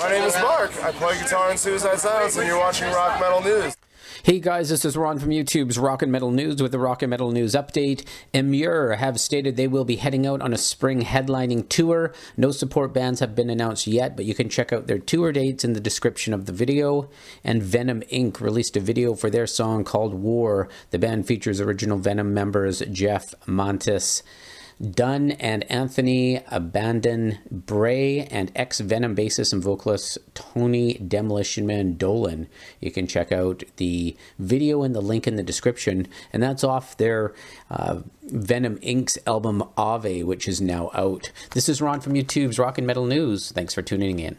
My name is Mark. I play guitar in Suicide Silence, and you're watching Rock Metal News. Hey guys, this is Ron from YouTube's Rock and Metal News with the Rock and Metal News update. Emmure have stated they will be heading out on a spring headlining tour. No support bands have been announced yet, but you can check out their tour dates in the description of the video. And Venom Inc. released a video for their song called War. The band features original Venom members Jeff Mantas Dunn and Anthony Abaddon Bray and ex-Venom bassist and vocalist Tony Demolition Man Dolan. You can check out the video and the link in the description. And that's off their Venom Inc.'s album Ave, which is now out. This is Ron from YouTube's Rock and Metal News. Thanks for tuning in.